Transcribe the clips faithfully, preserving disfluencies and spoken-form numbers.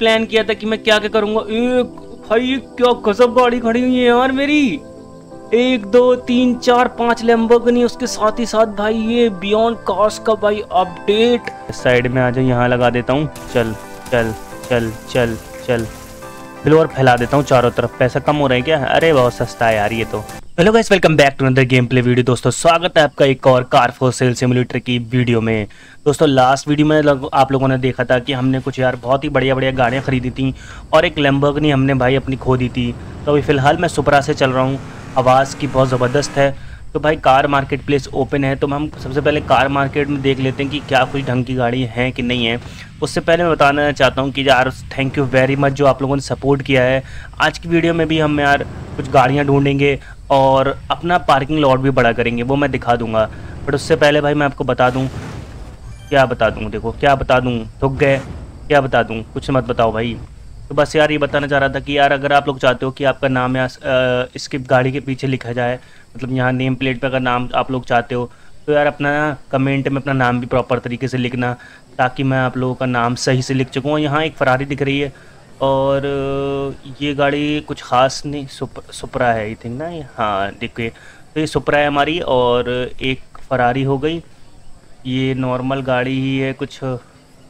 Plan किया था कि मैं क्या क्या करूंगा। एक भाई क्या गजब गाड़ी खड़ी हुई है यार मेरी, एक दो तीन चार पांच लैम्बोर्गिनी, उसके साथ ही साथ भाई ये बियॉन्ड कार्स का भाई अपडेट। साइड में आ जाओ, यहाँ लगा देता हूँ। चल चल चल चल चल, फ्लोर फैला देता हूँ चारों तरफ। पैसा कम हो रहा है क्या? अरे बहुत सस्ता है यार ये तो। Hello guys, welcome back to another game play video. दोस्तों स्वागत है आपका एक और कार फॉर सेल सिमुलेटर की वीडियो में। दोस्तों लास्ट वीडियो में लग, आप लोगों ने देखा था कि हमने कुछ यार बहुत ही बढ़िया बढ़िया गाड़ियाँ खरीदी थी और एक लैम्बोर्गिनी हमने भाई अपनी खो दी थी। तो अभी फ़िलहाल मैं सुपरा से चल रहा हूँ, आवाज़ की बहुत ज़बरदस्त है। तो भाई कार मार्केट प्लेस ओपन है, तो हम सबसे पहले कार मार्केट में देख लेते हैं कि क्या कोई ढंग की गाड़ी है कि नहीं है। उससे पहले मैं बताना चाहता हूं कि यार थैंक यू वेरी मच जो आप लोगों ने सपोर्ट किया है। आज की वीडियो में भी हम यार कुछ गाड़ियां ढूंढेंगे और अपना पार्किंग लॉट भी बड़ा करेंगे, वो मैं दिखा दूँगा। बट उससे पहले भाई मैं आपको बता दूँ, क्या बता दूँ, देखो क्या बता दूँ, थक गए, क्या बता दूँ, कुछ मत बताओ भाई। तो बस यार ये बताना चाह रहा था कि यार अगर आप लोग चाहते हो कि आपका नाम या इसकी गाड़ी के पीछे लिखा जाए, मतलब यहाँ नेम प्लेट पे अगर नाम आप लोग चाहते हो, तो यार अपना कमेंट में अपना नाम भी प्रॉपर तरीके से लिखना, ताकि मैं आप लोगों का नाम सही से लिख सकूँ। यहाँ एक फरारी दिख रही है और ये गाड़ी कुछ ख़ास नहीं, सुप, सुपरा है आई थिंक ना। हाँ देखिए, तो ये सुपरा है हमारी और एक फरारी हो गई। ये नॉर्मल गाड़ी ही है, कुछ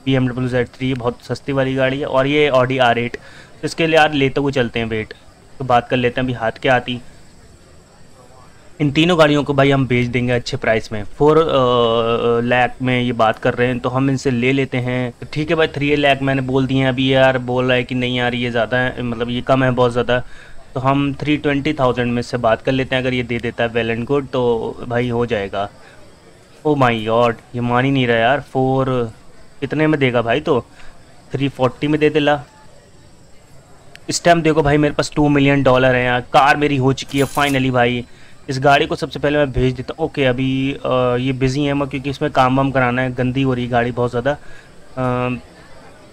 B M W Z three बहुत सस्ती वाली गाड़ी है, और ये ऑडी आर एट। तो इसके लिए यार लेते हुए चलते हैं, वेट तो बात कर लेते हैं अभी हाथ के आती। इन तीनों गाड़ियों को भाई हम बेच देंगे अच्छे प्राइस में, फोर लाख में ये बात कर रहे हैं, तो हम इनसे ले लेते हैं। तो ठीक है भाई, थ्री लाख मैंने बोल दिए हैं। अभी यार बोल रहा है कि नहीं यार ये ज़्यादा है, मतलब ये कम है बहुत ज़्यादा, तो हम थ्री ट्वेंटी थाउजेंड में से बात कर लेते हैं। अगर ये दे देता है वेल एंड गुड तो भाई हो जाएगा। ओ माई गॉड, ये मान ही नहीं रहा यार। फोर कितने में देगा भाई? तो थ्री फोर्टी में दे दिला। इस टाइम देखो भाई मेरे पास टू मिलियन डॉलर हैं यार, कार मेरी हो चुकी है फाइनली भाई। इस गाड़ी को सबसे पहले मैं भेज देता हूँ। ओके अभी आ, ये बिज़ी है मैं, क्योंकि इसमें काम वाम कराना है, गंदी हो रही है गाड़ी बहुत ज़्यादा।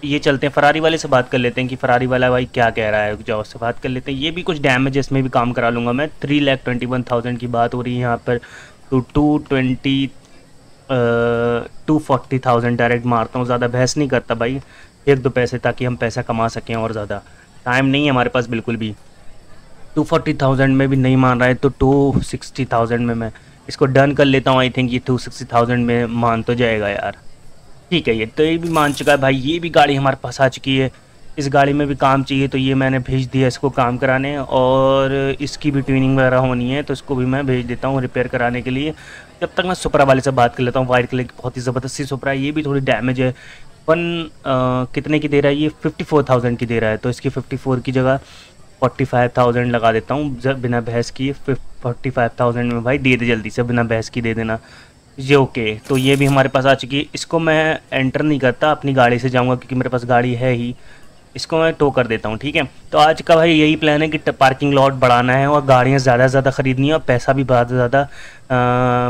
ये चलते हैं फ़रारी वाले से बात कर लेते हैं कि फ़रारी वाला भाई क्या कह रहा है, जाओ उससे बात कर लेते हैं। ये भी कुछ डैमेज है, इसमें भी काम करा लूँगा मैं। Three lakh twenty one thousand की बात हो रही है यहाँ पर, तो two twenty two forty thousand direct मारता हूँ, ज़्यादा बहस नहीं करता भाई, एक दो पैसे ताकि हम पैसा कमा सकें। और ज़्यादा टाइम नहीं है हमारे पास बिल्कुल भी। टू फोर्टी थाउजेंड में भी नहीं मान रहा है, तो टू सिक्सटी थाउजेंड में मैं इसको डन कर लेता हूँ। आई थिंक ये टू सिक्सटी थाउजेंड में मान तो जाएगा यार। ठीक है, ये तो ये भी मान चुका है भाई। ये भी गाड़ी हमारे पास आ चुकी है, इस गाड़ी में भी काम चाहिए, तो ये मैंने भेज दिया इसको काम कराने, और इसकी भी ट्यूनिंग वगैरह होनी है, तो इसको भी मैं भेज देता हूँ रिपेयर कराने के लिए। जब तक मैं सुपरा वाले से बात कर लेता हूँ। वाइट कलर की बहुत ही ज़बरदस्त सी सुपरा है, ये भी थोड़ी डैमेज है। वन कितने की दे रहा है ये? फिफ्टी फोर थाउजेंड की दे रहा है, तो इसकी फिफ्टी फोर की जगह फोर्टी फाइव थाउजेंड लगा देता हूँ बिना बहस की। फोर्टी फाइव थाउजेंड में भाई दे दे जल्दी से, बिना बहस की दे देना ये। ओके तो ये भी हमारे पास आ चुकी है, इसको मैं एंटर नहीं करता, अपनी गाड़ी से जाऊँगा क्योंकि मेरे पास गाड़ी है ही, इसको मैं टो कर देता हूँ। ठीक है, तो आज का भाई यही प्लान है कि पार्किंग लॉट बढ़ाना है और गाड़ियाँ ज़्यादा से ज़्यादा ख़रीदनी है और पैसा भी बहुत ज़्यादा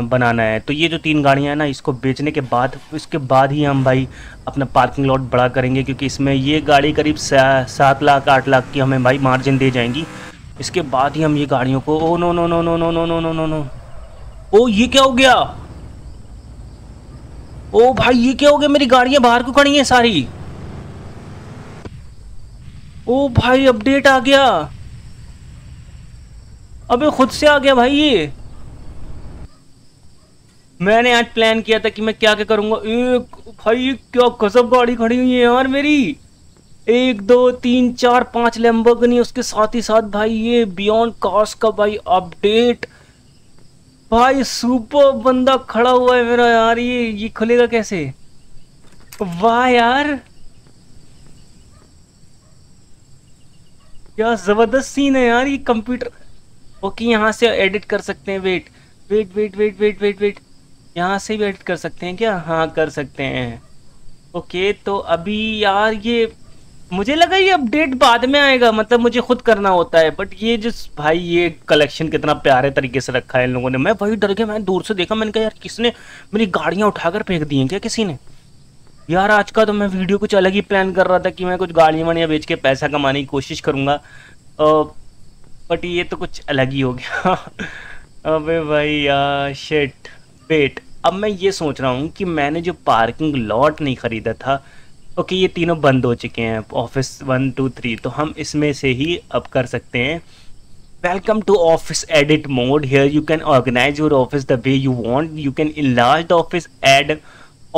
बनाना है। तो ये जो तीन गाड़ियाँ हैं ना, इसको बेचने के बाद इसके बाद ही हम भाई अपना पार्किंग लॉट बड़ा करेंगे, क्योंकि इसमें ये गाड़ी करीब सात लाख आठ लाख की हमें भाई मार्जिन दे जाएंगी। इसके बाद ही हम ये गाड़ियों को oh no no no no no no no no no no oh ये क्या हो गया? ओ भाई ये क्या हो गया? मेरी गाड़ियाँ बाहर को खड़ी हैं सारी। ओ भाई अपडेट आ गया, अबे खुद से आ गया भाई। ये मैंने आज प्लान किया था कि मैं क्या क्या करूँगा। एक भाई क्या गजब गाड़ी खड़ी हुई है यार मेरी, एक दो तीन चार पाँच लैम्बोर्गिनी, उसके साथ ही साथ भाई ये बियॉन्ड कार्स का भाई अपडेट। भाई सुपर बंदा खड़ा हुआ है मेरा यार। ये ये खुलेगा कैसे? वाह यार क्या ज़बरदस्त सीन है यार। ये कंप्यूटर ओके, यहाँ से एडिट कर सकते हैं। Wait wait wait wait wait wait wait यहाँ से भी एडिट कर सकते हैं क्या? हाँ कर सकते हैं। ओके तो अभी यार ये मुझे लगा ये अपडेट बाद में आएगा, मतलब मुझे खुद करना होता है, बट ये जो भाई ये कलेक्शन कितना प्यारे तरीके से रखा है इन लोगों ने। मैं वही डर गया, मैंने दूर से देखा, मैंने कहा यार किसने मेरी गाड़ियाँ उठाकर फेंक दी हैं क्या किसी ने? यार आज का तो मैं वीडियो कुछ अलग ही प्लान कर रहा था कि मैं कुछ गाड़ियाँ वाड़ियाँ बेच के पैसा कमाने की कोशिश करूँगा, बट ये तो कुछ अलग ही हो गया। अबे भाई यार शिट। वेट अब मैं ये सोच रहा हूँ कि मैंने जो पार्किंग लॉट नहीं ख़रीदा था, ओके, ये तीनों बंद हो चुके हैं ऑफिस वन टू थ्री, तो हम इसमें से ही अब कर सकते हैं Welcome to Office Edit mode. Here you can organize your office the way you want. You can enlarge the office, add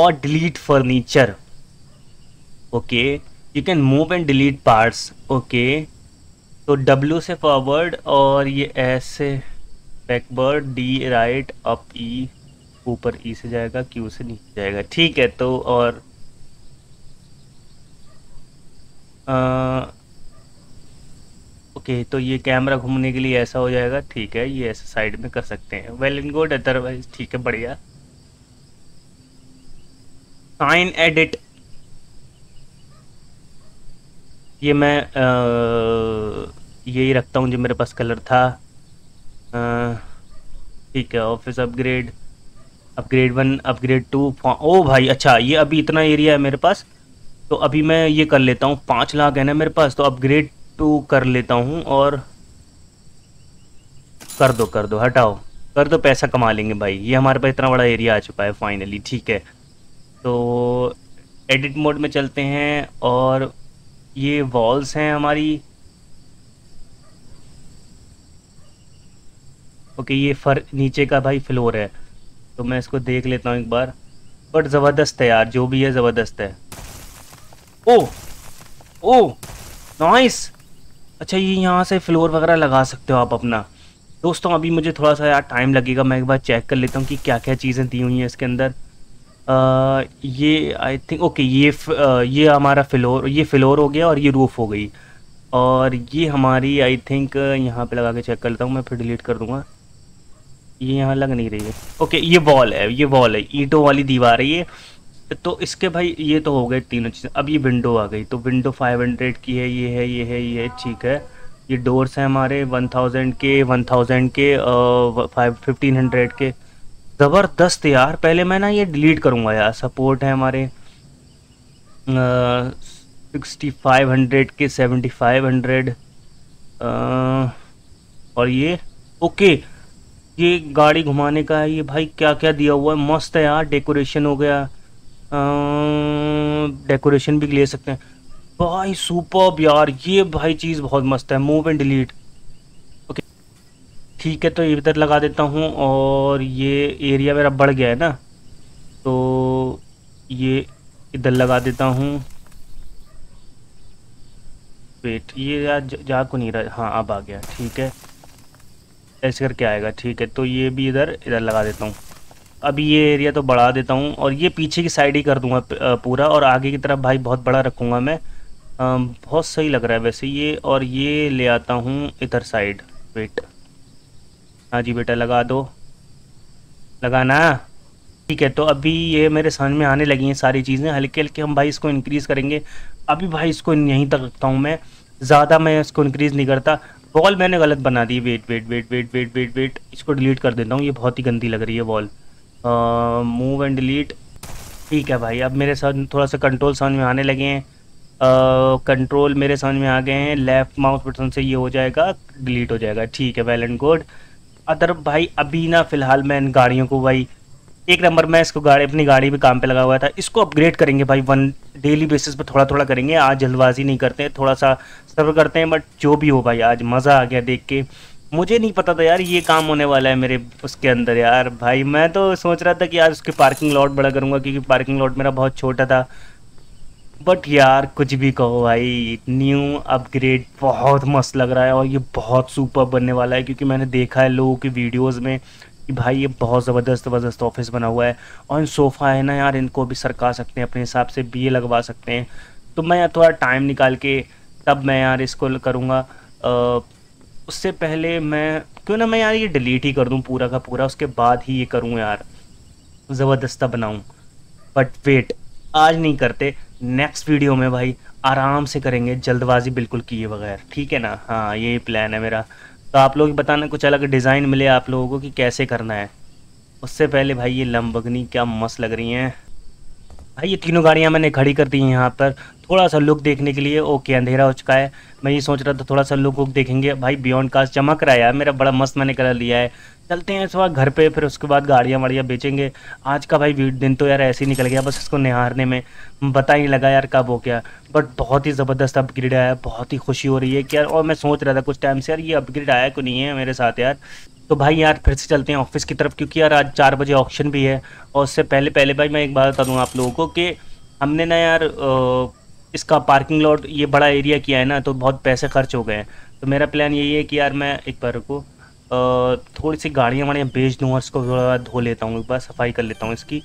or delete furniture. Okay. You can move and delete parts. Okay. तो W से forward और ये S से backward, D right, up E ऊपर E से जाएगा, Q से नीचे जाएगा. ठीक है, तो और आ, ओके okay, तो ये कैमरा घूमने के लिए ऐसा हो जाएगा. ठीक है, ये ऐसा साइड में कर सकते हैं. वेल एंड गुड, अदरवाइज ठीक है, बढ़िया. साइन एडिट ये मैं यही रखता हूँ जो मेरे पास कलर था. आ, ठीक है, office upgrade, upgrade one, upgrade two. ओ भाई, अच्छा ये अभी इतना एरिया है मेरे पास, तो अभी मैं ये कर लेता हूँ. पाँच लाख है ना मेरे पास, तो अपग्रेड टू कर लेता हूँ और कर दो कर दो हटाओ कर दो, पैसा कमा लेंगे भाई. ये हमारे पास इतना बड़ा एरिया आ चुका है फाइनली. ठीक है, तो एडिट मोड में चलते हैं. और ये वॉल्स हैं हमारी. ओके, ये फर नीचे का भाई फ्लोर है, तो मैं इसको देख लेता हूँ एक बार. बट ज़बरदस्त है यार, जो भी है ज़बरदस्त है. Oh oh nice. अच्छा, ये यहाँ से फ्लोर वगैरह लगा सकते हो आप अपना. दोस्तों अभी मुझे थोड़ा सा यार टाइम लगेगा, मैं एक बार चेक कर लेता हूँ कि क्या क्या चीज़ें दी हुई हैं इसके अंदर. आ, ये आई थिंक ओके, ये आ, ये हमारा फ्लोर, ये फ्लोर हो गया और ये रूफ़ हो गई. और ये हमारी आई थिंक यहाँ पे लगा के चेक कर लेता हूँ मैं, फिर डिलीट कर दूँगा. ये यहाँ लग नहीं रही है. ओके, ये वॉल है, ये वॉल है, ईंटों वाली दीवार है ये. तो इसके भाई ये तो हो गए तीनों चीज़ें. अब ये विंडो आ गई, तो विंडो फाइव हंड्रेड की है, ये है, ये है, ये है. ठीक है, ये डोर्स हैं हमारे वन थाउजेंड के, वन थाउजेंड के, फाइव फिफ्टीन हंड्रेड के. ज़बरदस्त यार. पहले मैं ना ये डिलीट करूँगा यार. सपोर्ट है हमारे सिक्सटी फाइव हंड्रेड के, सेवेंटी फाइव हंड्रेड और ये ओके. ये गाड़ी घुमाने का है ये भाई. क्या क्या दिया हुआ है, मस्त है यार. डेकोरेशन हो गया, डेकोरेशन uh, भी ले सकते हैं भाई. सुपर्ब यार, ये भाई चीज़ बहुत मस्त है. Move and delete. ओके ठीक है, तो ये इधर लगा देता हूँ. और ये एरिया मेरा बढ़ गया है ना, तो ये इधर लगा देता हूँ. वेट, ये यार जा को नहीं रहा. हाँ अब आ गया. ठीक है, ऐसे करके आएगा. ठीक है, तो ये भी इधर इधर लगा देता हूँ. अभी ये एरिया तो बढ़ा देता हूँ. और ये पीछे की साइड ही कर दूंगा पूरा, और आगे की तरफ भाई बहुत बड़ा रखूँगा मैं. आ, बहुत सही लग रहा है वैसे ये. और ये ले आता हूँ इधर साइड. वेट, हाँ जी बेटा लगा दो, लगाना. ठीक है, तो अभी ये मेरे समझ में आने लगी हैं सारी चीज़ें. हल्के हल्के हम भाई इसको इनक्रीज़ करेंगे. अभी भाई इसको यहीं तक रखता हूँ मैं, ज़्यादा मैं इसको इनक्रीज़ नहीं करता. वॉल मैंने गलत बना दी. Wait wait wait wait wait wait wait इसको डिलीट कर देता हूँ, ये बहुत ही गंदी लग रही है वॉल. Move and delete. ठीक है भाई, अब मेरे साथ थोड़ा सा कंट्रोल समझ में आने लगे हैं. कंट्रोल uh, मेरे समझ में आ गए हैं. लेफ़्ट माउस बटन से ये हो जाएगा, डिलीट हो जाएगा. ठीक है, वेल एंड गुड. अदर भाई अभी ना फ़िलहाल मैं इन गाड़ियों को भाई एक नंबर, मैं इसको गाड़ी अपनी गाड़ी भी काम पे लगा हुआ था, इसको अपग्रेड करेंगे भाई. वन डेली बेसिस पर थोड़ा थोड़ा करेंगे. आज जल्दबाजी नहीं करते, थोड़ा सा सब्र करते हैं. बट जो भी हो भाई, आज मज़ा आ गया देख के. मुझे नहीं पता था यार ये काम होने वाला है मेरे उसके अंदर यार. भाई मैं तो सोच रहा था कि यार उसके पार्किंग लॉट बड़ा करूँगा, क्योंकि पार्किंग लॉट मेरा बहुत छोटा था. बट यार कुछ भी कहो भाई, न्यू अपग्रेड बहुत मस्त लग रहा है. और ये बहुत सुपर बनने वाला है, क्योंकि मैंने देखा है लोगों की वीडियोज़ में कि भाई ये बहुत ज़बरदस्त ज़बरदस्त ऑफिस बना हुआ है. और सोफ़ा है ना यार, इनको भी सरका सकते हैं अपने हिसाब से, भी लगवा सकते हैं. तो मैं थोड़ा टाइम निकाल के तब मैं यार इसको करूँगा. उससे पहले मैं क्यों ना मैं यार ये डिलीट ही कर दूं पूरा का पूरा, उसके बाद ही ये करूं यार, ज़बरदस्ता बनाऊं. बट वेट, आज नहीं करते, नेक्स्ट वीडियो में भाई आराम से करेंगे, जल्दबाजी बिल्कुल किए बगैर. ठीक है ना, हाँ यही प्लान है मेरा. तो आप लोग बताना, कुछ अलग डिज़ाइन मिले आप लोगों को कि कैसे करना है. उससे पहले भाई ये लंबगनी क्या मस्त लग रही हैं भाई. ये तीनों गाड़ियाँ मैंने खड़ी कर दी हैं यहाँ पर. थोड़ा सा लुक देखने के लिए। ओके अंधेरा हो चुका है, मैं ये सोच रहा था थोड़ा सा लुक वुक देखेंगे। भाई बियॉन्ड कार चमक रहा है यार मेरा, बड़ा मस्त मैंने कलर लिया है। चलते हैं इस बार घर पे, फिर उसके बाद गाड़ियाँ वाड़ियाँ बेचेंगे। आज का भाई दिन तो यार ऐसे ही निकल गया, बस इसको निहारने में पता ही लगा यार कब हो गया। बट बहुत ही ज़बरदस्त अपग्रेड आया, बहुत ही खुशी हो रही है कि यार। और मैं सोच रहा था कुछ टाइम से यार ये अपग्रेड आया क्यों नहीं है मेरे साथ यार। तो भाई यार फिर से चलते हैं ऑफिस की तरफ, क्योंकि यार आज चार बजे ऑक्शन भी है। और उससे पहले पहले भाई मैं एक बात बता दूँ आप लोगों को कि हमने ना यार इसका पार्किंग लॉट ये बड़ा एरिया किया है ना, तो बहुत पैसे खर्च हो गए हैं। तो मेरा प्लान यही है कि यार मैं एक बार को थोड़ी सी गाड़ियाँ वाड़ियाँ बेच दूँ और इसको थोड़ा धो लेता हूँ, एक बार सफाई कर लेता हूँ इसकी।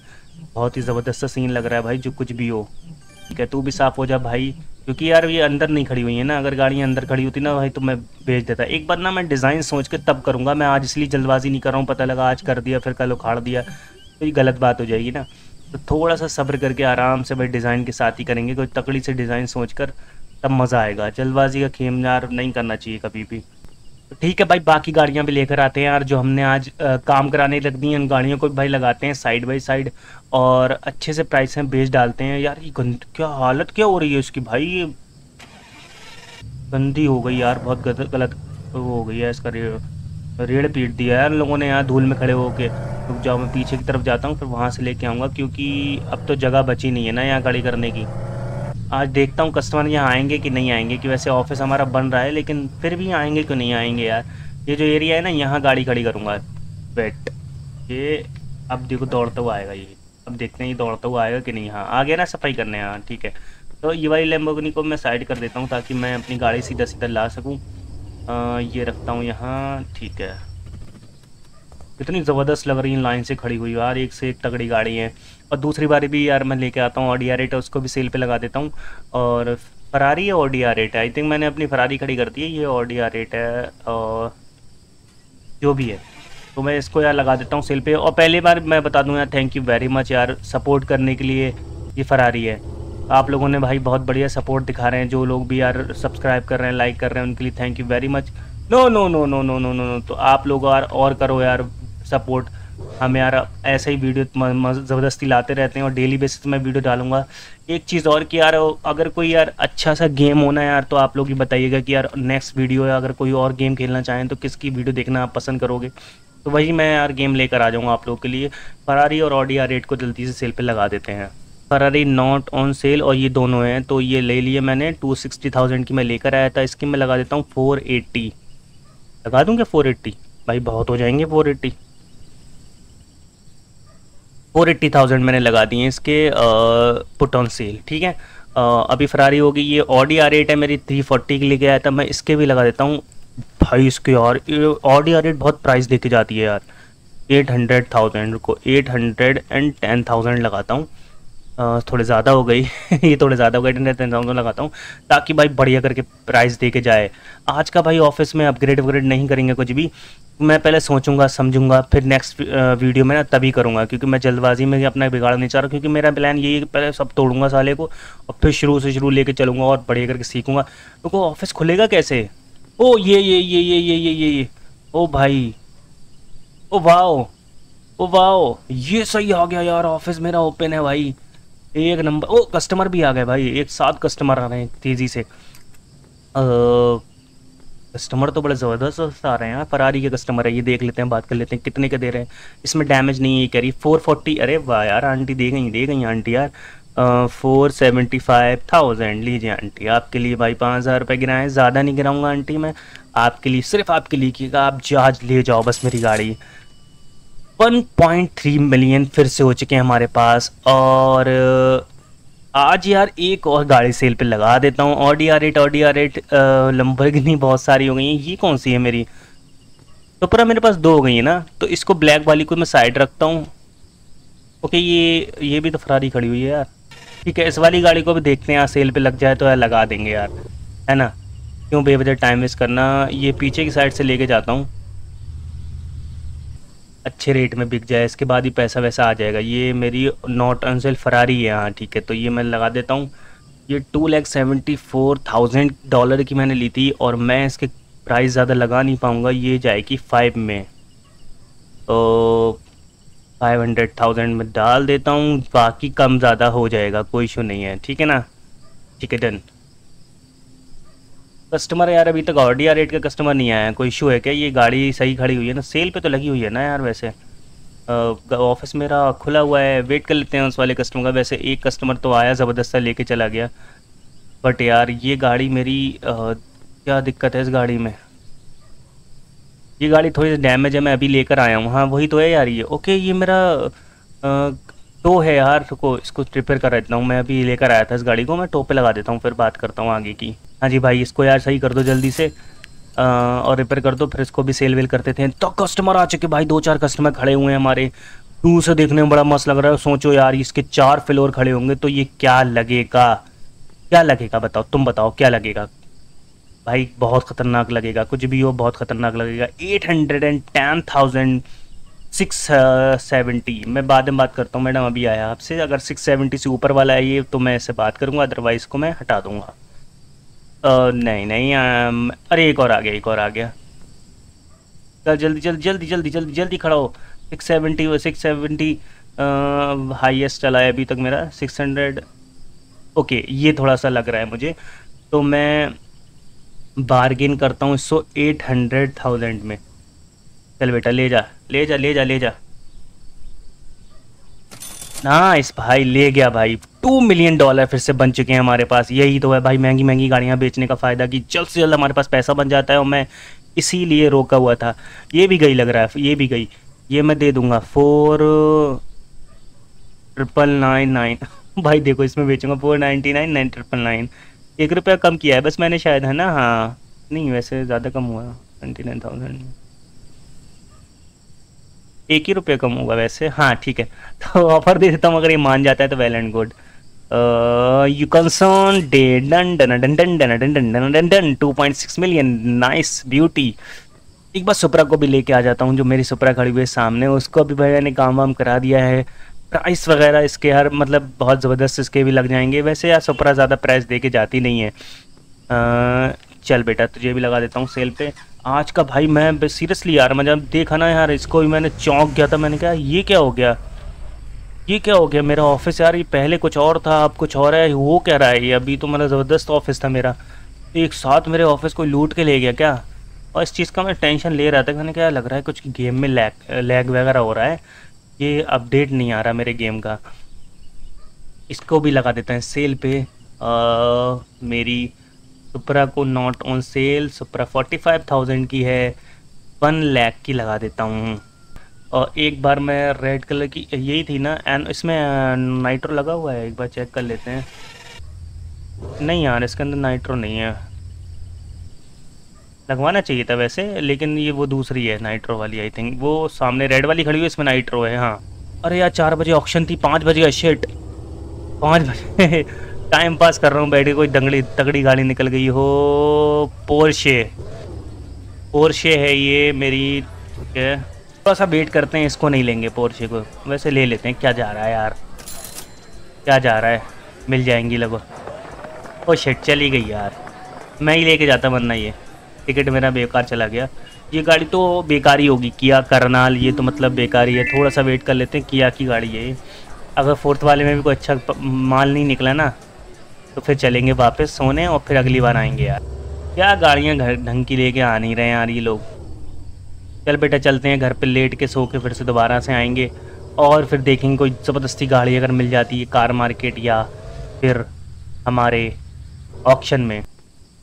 बहुत ही ज़बरदस्त सीन लग रहा है भाई, जो कुछ भी हो ठीक है, तू भी साफ़ हो जा भाई। क्योंकि यार ये अंदर नहीं खड़ी हुई है ना, अगर गाड़ियाँ अंदर खड़ी होती ना भाई तो मैं बेच देता। एक बार ना मैं डिज़ाइन सोच के तब करूँगा, मैं आज इसलिए जल्दबाजी नहीं कर रहा हूँ। पता लगा आज कर दिया फिर कल उखाड़ दिया तो ये गलत बात हो जाएगी ना। तो थोड़ा सा सब्र करके आराम से भाई डिज़ाइन के साथ ही करेंगे, कोई तकड़ी से डिज़ाइन सोच कर, तब मज़ा आएगा। जल्दबाजी का खेमनार नहीं करना चाहिए कभी भी, ठीक है भाई। बाकी गाड़ियाँ भी लेकर आते हैं यार, जो हमने आज आ, काम कराने रख दी हैं उन गाड़ियों को भाई लगाते हैं साइड बाई साइड और अच्छे से प्राइस में बेच डालते हैं। यार ये गंद क्या हालत क्या हो रही है इसकी भाई, ये गंदी हो गई यार, बहुत गलत गलत हो गई है। इसका रेड़ रेड़ पीट दिया यार लोगों ने यार धूल में खड़े होके। रुक जाओ मैं पीछे की तरफ जाता हूँ, फिर वहाँ से लेके आऊँगा, क्योंकि अब तो जगह बची नहीं है ना यहाँ गाड़ी करने की। आज देखता हूँ कस्टमर यहाँ आएंगे कि नहीं आएंगे, कि वैसे ऑफिस हमारा बन रहा है लेकिन फिर भी आएंगे कि नहीं आएंगे यार। ये जो एरिया है ना यहाँ गाड़ी खड़ी करूँगा। वेट ये अब देखो दौड़ता हुआ आएगा, ये अब देखते हैं ये दौड़ता हुआ आएगा कि नहीं। हाँ आ गया ना सफाई करने, हाँ ठीक है। तो ये वाली लैम्बोर्गिनी को मैं साइड कर देता हूँ ताकि मैं अपनी गाड़ी सीधा सीधा ला सकूँ। ये रखता हूँ यहाँ, ठीक है। कितनी ज़बरदस्त लग रही है लाइन से खड़ी हुई यार, एक से एक तगड़ी गाड़ी है। और दूसरी बारी भी यार मैं लेके आता हूँ ऑडी आर एट, उसको भी सेल पे लगा देता हूँ। और फरारी है Audi R eight, I think मैंने अपनी फरारी खड़ी कर दी है, ये ऑडी आर एट है और जो भी है। तो मैं इसको यार लगा देता हूँ सेल पे। और पहली बार मैं बता दूँ यार थैंक यू वेरी मच यार सपोर्ट करने के लिए। ये फरारी है, आप लोगों ने भाई बहुत बढ़िया सपोर्ट दिखा रहे हैं। जो लोग भी यार सब्सक्राइब कर रहे हैं, लाइक कर रहे हैं, उनके लिए thank you very much. No no no no no no no तो आप लोग यार और करो यार सपोर्ट हम यार, ऐसे ही वीडियो ज़बरदस्ती लाते रहते हैं और डेली बेसिस पे मैं वीडियो डालूंगा। एक चीज़ और कि यार अगर कोई यार अच्छा सा गेम होना है यार, तो आप लोग ही बताइएगा कि यार नेक्स्ट वीडियो है, अगर कोई और गेम खेलना चाहें तो किसकी वीडियो देखना आप पसंद करोगे। तो वही मैं यार गेम लेकर आ जाऊँगा आप लोग के लिए। फरारी और ऑडी आर एट को जल्दी से सेल पर लगा देते हैं। फरारी नॉट ऑन सेल और ये दोनों हैं, तो ये ले लिए मैंने। टू सिक्सटी थाउजेंड की मैं लेकर आया था, इसकी मैं लगा देता हूँ फोर एट्टी लगा दूँगा। फोर एट्टी भाई बहुत हो जाएंगे, four eighty four eighty thousand मैंने लगा दिए हैं इसके पुट ऑन सेल, ठीक है। आ, अभी फरारी होगी। ये ऑडी आर एट है मेरी, थ्री फोर्टी की लेके आया था मैं, इसके भी लगा देता हूँ भाई। इसके यार ऑडी आर एट बहुत प्राइस देके जाती है यार, एट हंड्रेड थाउजेंड को eight hundred and ten thousand लगाता हूँ। थोड़े ज़्यादा हो गई ये थोड़े ज़्यादा हो गए, एट हंड्रेड टेन थाउजेंड लगाता हूँ ताकि भाई बढ़िया करके प्राइस दे के जाए। आज का भाई ऑफिस में अपग्रेड अपग्रेड नहीं करेंगे कुछ भी, मैं पहले सोचूंगा समझूंगा फिर नेक्स्ट वीडियो में ना तभी करूंगा, क्योंकि मैं जल्दबाजी में अपना बिगाड़ नहीं चाह रहा। क्योंकि मेरा प्लान यही है कि पहले सब तोड़ूंगा साले को और फिर शुरू से शुरू लेके चलूंगा और बढ़िया करके सीखूंगा। देखो ऑफिस खुलेगा कैसे। ओ ये ये ये ये ये ये ये ये ओ भाई, ओ वाओ, ओ वाओ, ये सही आ गया यार। ऑफिस मेरा ओपन है भाई, एक नंबर। ओ कस्टमर भी आ गए भाई, एक साथ कस्टमर आ रहे हैं तेज़ी से। कस्टमर तो बड़े ज़बरदस्त आ रहे हैं, फरारी के कस्टमर है। ये देख लेते हैं, बात कर लेते हैं कितने के दे रहे हैं। इसमें डैमेज नहीं है करी। फोर फोर्टी अरे वाह यार आंटी दे गई दे गई आंटी यार। फोर सेवेंटी फाइव थाउजेंड लीजिए आंटी, आपके लिए भाई पाँच हज़ार रुपये गिराएँ, ज़्यादा नहीं गिराऊंगा आंटी मैं आपके लिए, सिर्फ आपके लिए कि आप जहाज ले जाओ बस मेरी गाड़ी। वन पॉइंट थ्री मिलियन फिर से हो चुके हैं हमारे पास। और आज यार एक और गाड़ी सेल पे लगा देता हूँ। Audi R eight, Audi R eight Lamborghini बहुत सारी हो गई हैं। ये कौन सी है मेरी, तो पूरा मेरे पास दो हो गई है ना, तो इसको ब्लैक वाली को मैं साइड रखता हूँ। ओके ये ये भी तो फरारी खड़ी हुई है यार, ठीक है। इस वाली गाड़ी को भी देखते हैं, यार सेल पे लग जाए तो यार लगा देंगे यार, है ना, क्यों बेवजह टाइम वेस्ट करना। ये पीछे की साइड से लेके जाता हूँ, अच्छे रेट में बिक जाए, इसके बाद ही पैसा वैसा आ जाएगा। ये मेरी नॉट ऑन सेल फरारी है, हाँ ठीक है, तो ये मैं लगा देता हूँ। ये two lakh seventy four thousand dollar की मैंने ली थी और मैं इसके प्राइस ज़्यादा लगा नहीं पाऊँगा। ये जाएगी फाइव में, तो फाइव हंड्रेड थाउजेंड में डाल देता हूँ, बाकी कम ज़्यादा हो जाएगा, कोई इशू नहीं है, ठीक है ना। ठीक है डन। कस्टमर यार अभी तक ऑडिया रेट का कस्टमर नहीं आया है, कोई इशू है क्या? ये गाड़ी सही खड़ी हुई है ना, सेल पे तो लगी हुई है ना यार। वैसे ऑफिस मेरा खुला हुआ है, वेट कर लेते हैं उस वाले कस्टमर का। वैसे एक कस्टमर तो आया ज़बरदस्त लेके चला गया, बट यार ये गाड़ी मेरी आ, क्या दिक्कत है इस गाड़ी में? ये गाड़ी थोड़ी सी डैमेज है, मैं अभी लेकर आया हूँ। हाँ वही तो है यार ये। ओके ये मेरा आ, टो है यार, रुको इसको रिपेयर कर देता हूँ। मैं अभी लेकर आया था इस गाड़ी को, मैं टो पे लगा देता हूँ, फिर बात करता हूँ आगे की। हाँ जी भाई इसको यार सही कर दो जल्दी से आ, और रिपेयर कर दो, फिर इसको भी सेल वेल करते थे। तो कस्टमर आ चुके भाई, दो चार कस्टमर खड़े हुए हैं हमारे। टू से देखने में बड़ा मस्त लग रहा है। सोचो यार इसके चार फ्लोर खड़े होंगे तो ये क्या लगेगा, क्या लगेगा बताओ, तुम बताओ क्या लगेगा भाई? बहुत ख़तरनाक लगेगा, कुछ भी हो बहुत ख़तरनाक लगेगा। Eight hundred and ten thousand six seventy मैं बाद में बात करता हूँ मैडम, अभी आया आपसे। अगर सिक्स सेवेंटी से ऊपर वाला है ये तो मैं इससे बात करूँगा, अदरवाइज को मैं हटा दूँगा। Uh, नहीं नहीं uh, अरे एक और आ गया, एक और आ गया। चल जल्दी जल्दी जल्दी जल्दी जल्दी जल्दी खड़ा हो। सिक्स सेवेंटी वो सिक्स सेवेंटी हाइएस्ट चला है अभी तक मेरा, सिक्स हंड्रेड। ओके ये थोड़ा सा लग रहा है मुझे, तो मैं बारगेन करता हूँ इसको एट हंड्रेड थाउजेंड में। चल बेटा ले जा ले जा ले जा ले जा। हाँ इस भाई ले गया भाई। टू मिलियन डॉलर फिर से बन चुके हैं हमारे पास। यही तो है भाई महंगी महंगी गाड़ियाँ बेचने का फ़ायदा, कि जल्द से जल्द हमारे पास पैसा बन जाता है, और मैं इसीलिए रोका हुआ था। ये भी गई लग रहा है, ये भी गई। ये मैं दे दूँगा फोर ट्रिपल नाइन नाइन भाई देखो इसमें बेचूँगा four ninety nine nine triple nine. एक रुपया कम किया है बस मैंने शायद, है ना? हाँ नहीं वैसे ज़्यादा कम हुआ, ट्वेंटी नाइन थाउजेंड एक ही रुपये कम होगा वैसे। हाँ ठीक है तो ऑफर दे देता हूँ, अगर ये मान जाता है तो well and good. You concern day done done done done done done done done done two point six million nice beauty. एक बार सुपरा को भी लेके आ जाता हूँ, जो मेरी सुपरा खड़ी हुई है सामने, उसको भी भैया ने काम वाम करा दिया है। प्राइस वगैरह इसके हर मतलब बहुत ज़बरदस्त इसके भी लग जाएंगे। वैसे यार सुपरा ज़्यादा प्राइस दे के जाती नहीं है। uh, चल बेटा तुझे भी लगा देता हूँ सेल पे आज का। भाई मैं सीरियसली यार, मैं जब देखा ना यार इसको भी मैंने चौंक गया था। मैंने कहा ये क्या हो गया, ये क्या हो गया? मेरा ऑफिस यार ये पहले कुछ और था, अब कुछ और है। वो कह रहा है ये अभी तो मतलब ज़बरदस्त ऑफिस था मेरा, एक साथ मेरे ऑफिस को लूट के ले गया क्या? और इस चीज़ का मैं टेंशन ले रहा था। मैंने कहा लग रहा है कुछ गेम में लैग लैग वगैरह हो रहा है, ये अपडेट नहीं आ रहा मेरे गेम का। इसको भी लगा देते हैं सेल पे। आ, मेरी सुपरा को not on sale. Supra forty five thousand की है, वन लैख की लगा देता हूँ। और एक बार मैं रेड कलर की यही थी ना एंड इसमें नाइट्रो लगा हुआ है, एक बार चेक कर लेते हैं। नहीं यार इसके अंदर नाइट्रो नहीं है, लगवाना चाहिए था वैसे, लेकिन ये वो दूसरी है नाइट्रो वाली। आई थिंक वो सामने रेड वाली खड़ी हुई, इसमें नाइट्रो है। हाँ अरे यार चार बजे ऑक्शन थी, पाँच बजे का शिट, पाँच बजे टाइम पास कर रहा हूँ बैठे। कोई दंगड़ी तगड़ी गाड़ी निकल गई हो। पोर्शे पोर्शे है ये मेरी। थोड़ा सा वेट करते हैं, इसको नहीं लेंगे पोर्शे को, वैसे ले लेते हैं। क्या जा रहा है यार, क्या जा रहा है? मिल जाएंगी लगभग। ओ शिट चली गई यार, मैं ही लेके जाता वरना ये टिकट मेरा बेकार चला गया। ये गाड़ी तो बेकार ही होगी, किया करनाल ये तो मतलब बेकार ही है। थोड़ा सा वेट कर लेते हैं, किया की गाड़ी है। अगर फोर्थ वाले में भी कोई अच्छा माल नहीं निकला ना तो फिर चलेंगे वापस सोने, और फिर अगली बार आएंगे यार। क्या गाड़ियाँ घर ढंग की लेके आ नहीं रहे यार ये लोग। चल बेटा चलते हैं घर पे, लेट के सो के फिर से दोबारा से आएंगे, और फिर देखेंगे कोई ज़बरदस्ती गाड़ी अगर मिल जाती है कार मार्केट या फिर हमारे ऑक्शन में।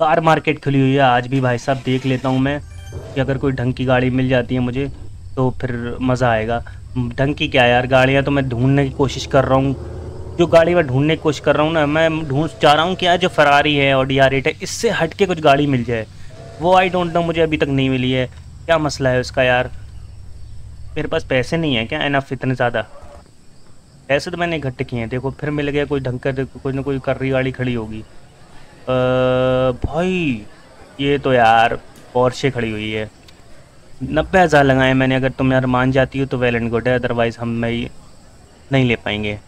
कार मार्केट खुली हुई है आज भी भाई साहब, देख लेता हूँ मैं कि अगर कोई ढंग की गाड़ी मिल जाती है मुझे तो फिर मज़ा आएगा। ढंग की क्या यार गाड़ियाँ तो मैं ढूंढने की कोशिश कर रहा हूँ। जो गाड़ी मैं ढूंढने की कोशिश कर रहा हूँ ना, मैं ढूंढ चाह रहा हूँ कि यार जो फरारी है और डी आर एट है इससे हट के कुछ गाड़ी मिल जाए। वो आई डोंट नो मुझे अभी तक नहीं मिली है। क्या मसला है उसका यार? मेरे पास पैसे नहीं है क्या एनफ इतने ज़्यादा? पैसे तो मैंने इकट्ठे किए हैं। देखो फिर मिल गया कोई ढंग का, कुछ ना कोई कर्री गाड़ी खड़ी होगी। आ, भाई ये तो यार पोर्शे खड़ी हुई है। नब्बे हज़ार लगाए मैंने, अगर तुम यार मान जाती हो तो वेल एंड गुड है, अदरवाइज़ हम नहीं नहीं ले पाएंगे।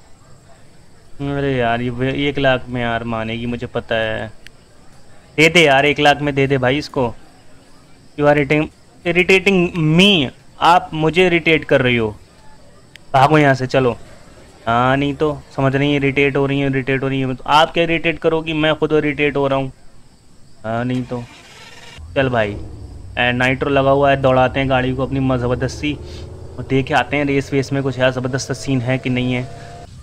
अरे यार ये एक लाख में यार मानेगी, मुझे पता है। दे दे यार एक लाख में दे दे भाई इसको। यू आर इरिटेटिंग मी, आप मुझे इरिटेट कर रही हो। भागो यहाँ से चलो। हाँ नहीं तो समझ रही है, इरिटेट हो रही है, इरिटेट हो रही है। तो आप क्या इरिटेट करोगी, मैं खुद इरिटेट हो रहा हूँ। हाँ नहीं तो चल भाई, नाइट्रो लगा हुआ है, दौड़ाते हैं गाड़ी को अपनी मज़ ज़बरदस्ती और देखे आते हैं रेस वेस में कुछ यार ज़बरदस्त सीन है कि नहीं है।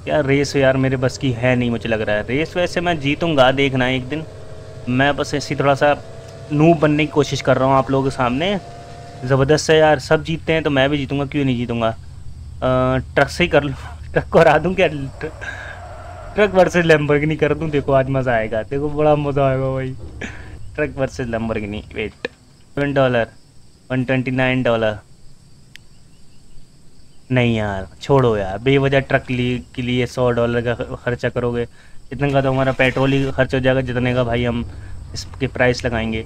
यार रेस यार मेरे बस की है नहीं, मुझे लग रहा है रेस वेस से मैं जीतूँगा, देखना है एक दिन। मैं बस ऐसी थोड़ा सा नूब बनने की कोशिश कर रहा हूँ आप लोगों के सामने। ज़बरदस्त है यार, सब जीतते हैं तो मैं भी जीतूँगा, क्यों नहीं जीतूँगा। ट्रक से ही कर लूँ, ट्रक को हरा दूँ क्या, ट्रक वर्सेस लैम्बोर्गिनी कर दूँ, देखो आज मज़ा आएगा, देखो बड़ा मज़ा आएगा भाई। Truck versus Lamborghini, wait, seven dollar, one twenty nine dollar. नहीं यार छोड़ो यार, बेवजह ट्रक ली के लिए सौ डॉलर का खर्चा करोगे, इतने का तो हमारा पेट्रोल ही खर्च हो जाएगा जितने का भाई हम इसके प्राइस लगाएंगे।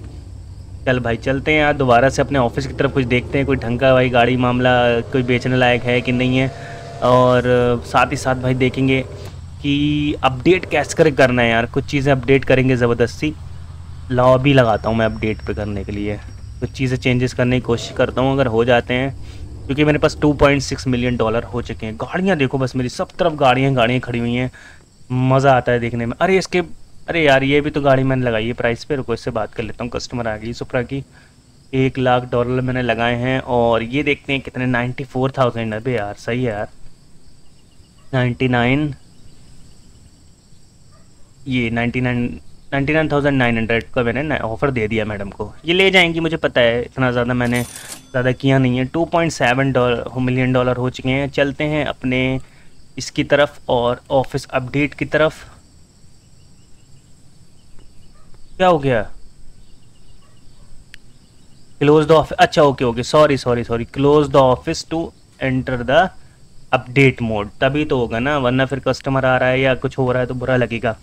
चल भाई चलते हैं यार दोबारा से अपने ऑफिस की तरफ, कुछ देखते हैं कोई ढंग का भाई गाड़ी मामला कोई बेचने लायक है कि नहीं है। और साथ ही साथ भाई देखेंगे कि अपडेट कैसे करना है यार, कुछ चीज़ें अपडेट करेंगे ज़बरदस्ती। लॉबी लगाता हूँ मैं अपडेट पे करने के लिए, कुछ चीज़ें चेंजेस करने की कोशिश करता हूँ अगर हो जाते हैं, क्योंकि मेरे पास two point six million dollar हो चुके हैं। गाड़ियाँ देखो बस मेरी सब तरफ गाड़ियाँ गाड़ियाँ खड़ी हुई हैं, मज़ा आता है देखने में। अरे इसके, अरे यार ये भी तो गाड़ी मैंने लगाई है प्राइस पे, रुको इससे बात कर लेता हूँ। कस्टमर आ गई सुप्रा की, एक लाख डॉलर मैंने लगाए हैं और ये देखते हैं कितने, नाइन्टी फोर थाउजेंड अभी यार सही है यार, नाइन्टी नाइन, ये ninety nine ninety nine thousand nine hundred का मैंने ऑफ़र दे दिया मैडम को। ये ले जाएंगी मुझे पता है, इतना ज़्यादा मैंने ज़्यादा किया नहीं है। Two point seven dollar million dollar हो चुके हैं। चलते हैं अपने इसकी तरफ और ऑफिस अपडेट की तरफ। क्या हो गया, क्लोज द ऑफिस, अच्छा okay okay sorry sorry sorry close the office to enter the update mode, तभी तो होगा ना, वरना फिर कस्टमर आ रहा है या कुछ हो रहा है तो बुरा लगेगा।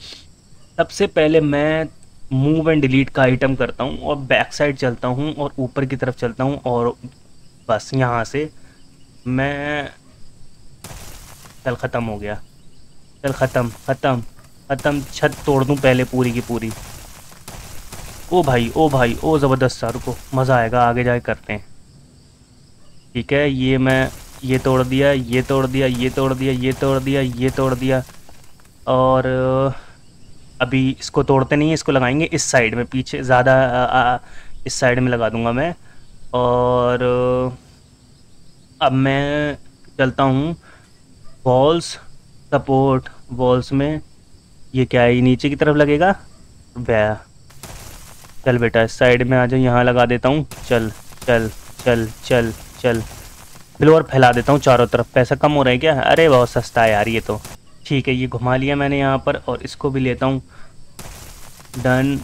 सबसे पहले मैं मूव एंड डिलीट का आइटम करता हूँ और बैक साइड चलता हूँ और ऊपर की तरफ चलता हूँ और बस यहाँ से मैं, चल ख़त्म हो गया, चल ख़त्म ख़त्म ख़त्म, छत तोड़ दूँ पहले पूरी की पूरी। ओ भाई ओ भाई ओ ज़बरदस्त सारू को मज़ा आएगा, आगे जाके करते हैं। ठीक है ये मैं ये तोड़ दिया, ये तोड़ दिया, ये तोड़ दिया, ये तोड़ दिया, ये तोड़ दिया, और अभी इसको तोड़ते नहीं, इसको लगाएंगे इस साइड में पीछे ज़्यादा, इस साइड में लगा दूंगा मैं। और अब मैं चलता हूँ वॉल्स सपोर्ट, वॉल्स में ये क्या है, नीचे की तरफ लगेगा वह। चल बेटा इस साइड में आ जाओ, यहाँ लगा देता हूँ, चल चल चल चल चल, फ्लोर फैला देता हूँ चारों तरफ। पैसा कम हो रहा है क्या, अरे बहुत सस्ता है यार ये तो। ठीक है ये घुमा लिया मैंने यहाँ पर और इसको भी लेता हूँ, डन।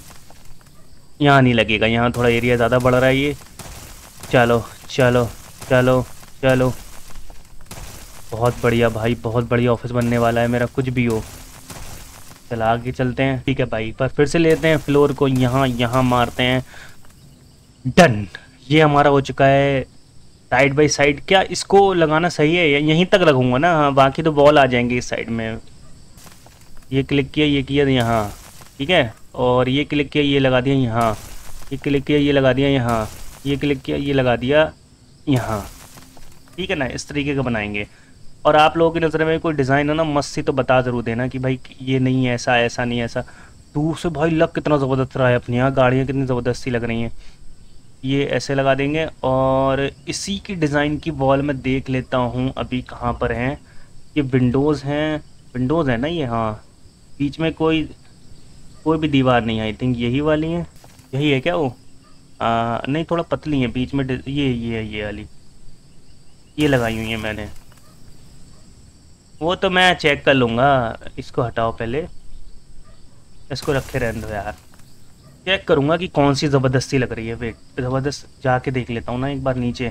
यहाँ नहीं लगेगा, यहाँ थोड़ा एरिया ज़्यादा बढ़ रहा है ये। चलो चलो चलो चलो, बहुत बढ़िया भाई, बहुत बढ़िया ऑफिस बनने वाला है मेरा, कुछ भी हो। चल आगे चलते हैं। ठीक है भाई, पर फिर से लेते हैं फ्लोर को, यहाँ यहाँ मारते हैं, डन। ये हमारा हो चुका है साइड बाई साइड। क्या इसको लगाना सही है, यहीं तक लगूंगा ना, हाँ बाकी तो बॉल आ जाएंगे इस साइड में। ये क्लिक किया, ये किया यहाँ, ठीक है, और ये क्लिक किया, ये लगा दिया यहाँ, ये क्लिक किया, ये लगा दिया यहाँ, ये क्लिक किया, ये लगा दिया यहाँ। ठीक है ना, इस तरीके का बनाएंगे। और आप लोगों की नज़र में कोई डिज़ाइन हो ना मस्त सी तो बता ज़रूर देना कि भाई ये नहीं है ऐसा, ऐसा नहीं ऐसा। दूर से भाई लग कितना ज़बरदस्त रहा है, अपने यहाँ गाड़ियाँ कितनी ज़बरदस्ती लग रही हैं। ये ऐसे लगा देंगे और इसी की डिज़ाइन की वॉल में देख लेता हूँ अभी कहाँ पर हैं। ये विंडोज़ हैं, विंडोज़ है ना ये, हाँ बीच में कोई कोई भी दीवार नहीं है, आई थिंक यही वाली है, यही है क्या वो, आ, नहीं थोड़ा पतली है बीच में, ये ये ये वाली ये लगाई हुई है मैंने, वो तो मैं चेक कर लूँगा। इसको हटाओ पहले, इसको रखे रहने दो यार, चेक करूँगा कि कौन सी ज़बरदस्ती लग रही है। वेट ज़बरदस्त जाके देख लेता हूँ ना एक बार नीचे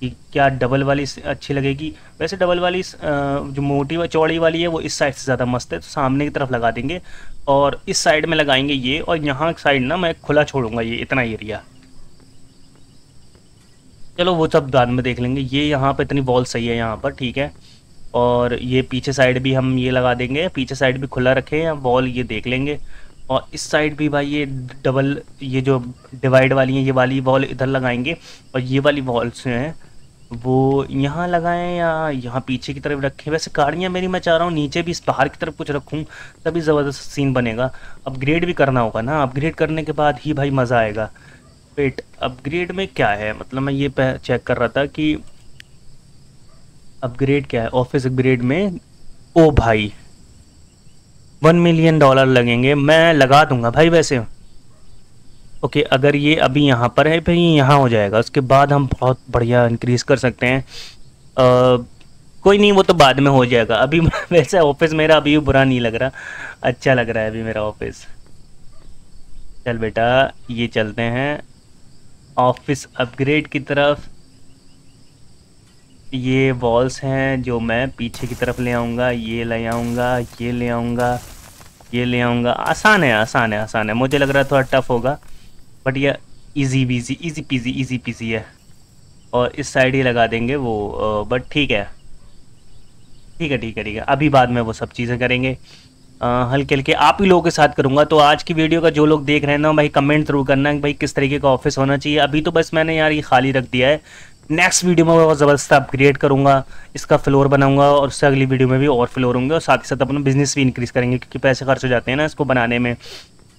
कि क्या डबल वाली अच्छी लगेगी। वैसे डबल वाली जो मोटी व चौड़ी वाली है वो इस साइड से ज़्यादा मस्त है, तो सामने की तरफ लगा देंगे और इस साइड में लगाएंगे ये, और यहाँ साइड ना मैं खुला छोड़ूंगा ये इतना एरिया। चलो वो सब बाद में देख लेंगे। ये यहाँ पर इतनी वॉल सही है यहाँ पर, ठीक है, और ये पीछे साइड भी हम ये लगा देंगे, पीछे साइड भी खुला रखें या वॉल, ये देख लेंगे। और इस साइड भी भाई ये डबल, ये जो डिवाइड वाली है ये वाली वॉल इधर लगाएंगे और ये वाली वॉल्स जो हैं वो यहाँ लगाएं या यहाँ पीछे की तरफ रखें। वैसे गाड़ियाँ मेरी मैं चाह रहा हूँ नीचे भी इस बाहर की तरफ कुछ रखूँ, तभी ज़बरदस्त सीन बनेगा। अपग्रेड भी करना होगा ना, अपग्रेड करने के बाद ही भाई मज़ा आएगा। वेट, अपग्रेड में क्या है? मतलब मैं ये चेक कर रहा था कि अपग्रेड क्या है। ऑफिस अपग्रेड में ओ भाई वन मिलियन डॉलर लगेंगे, मैं लगा दूंगा भाई वैसे। ओके okay, अगर ये अभी यहाँ पर है फिर ये यहाँ हो जाएगा, उसके बाद हम बहुत बढ़िया इंक्रीज़ कर सकते हैं। आ, कोई नहीं, वो तो बाद में हो जाएगा। अभी वैसे ऑफिस मेरा अभी बुरा नहीं लग रहा, अच्छा लग रहा है अभी मेरा ऑफिस। चल बेटा ये चलते हैं ऑफिस अपग्रेड की तरफ। ये वॉल्स हैं जो मैं पीछे की तरफ ले आऊँगा, ये ले आऊँगा, ये ले आऊँगा, ये ले आऊँगा। आसान है आसान है आसान है, मुझे लग रहा है थोड़ा टफ होगा, बट ये इजी बीजी इजी पीजी इजी पीजी है। और इस साइड ही लगा देंगे वो, बट ठीक है ठीक है ठीक है ठीक है, अभी बाद में वो सब चीज़ें करेंगे हल्के हल्के, आप ही लोगों के साथ करूँगा। तो आज की वीडियो का जो लोग देख रहे हैं ना भाई, कमेंट थ्रू करना कि भाई किस तरीके का ऑफिस होना चाहिए। अभी तो बस मैंने यार ये खाली रख दिया है, नेक्स्ट वीडियो में बहुत ज़बरदस्त अपग्रेड करूँगा, इसका फ्लोर बनाऊँगा और उससे अगली वीडियो में भी और फ्लोर होंगे, और साथ ही साथ अपना बिजनेस भी इंक्रीज़ करेंगे क्योंकि पैसे खर्च हो जाते हैं ना इसको बनाने में।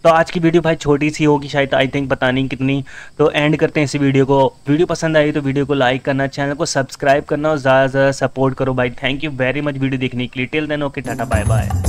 तो आज की वीडियो भाई छोटी सी होगी शायद, आई थिंक, पता नहीं कितनी। तो एंड करते हैं इसी वीडियो को। वीडियो पसंद आई तो वीडियो को लाइक करना, चैनल को सब्सक्राइब करना और ज़्यादा से ज़्यादा सपोर्ट करो भाई। Thank you very much video देखने के लिए। Till then okay, tata bye bye.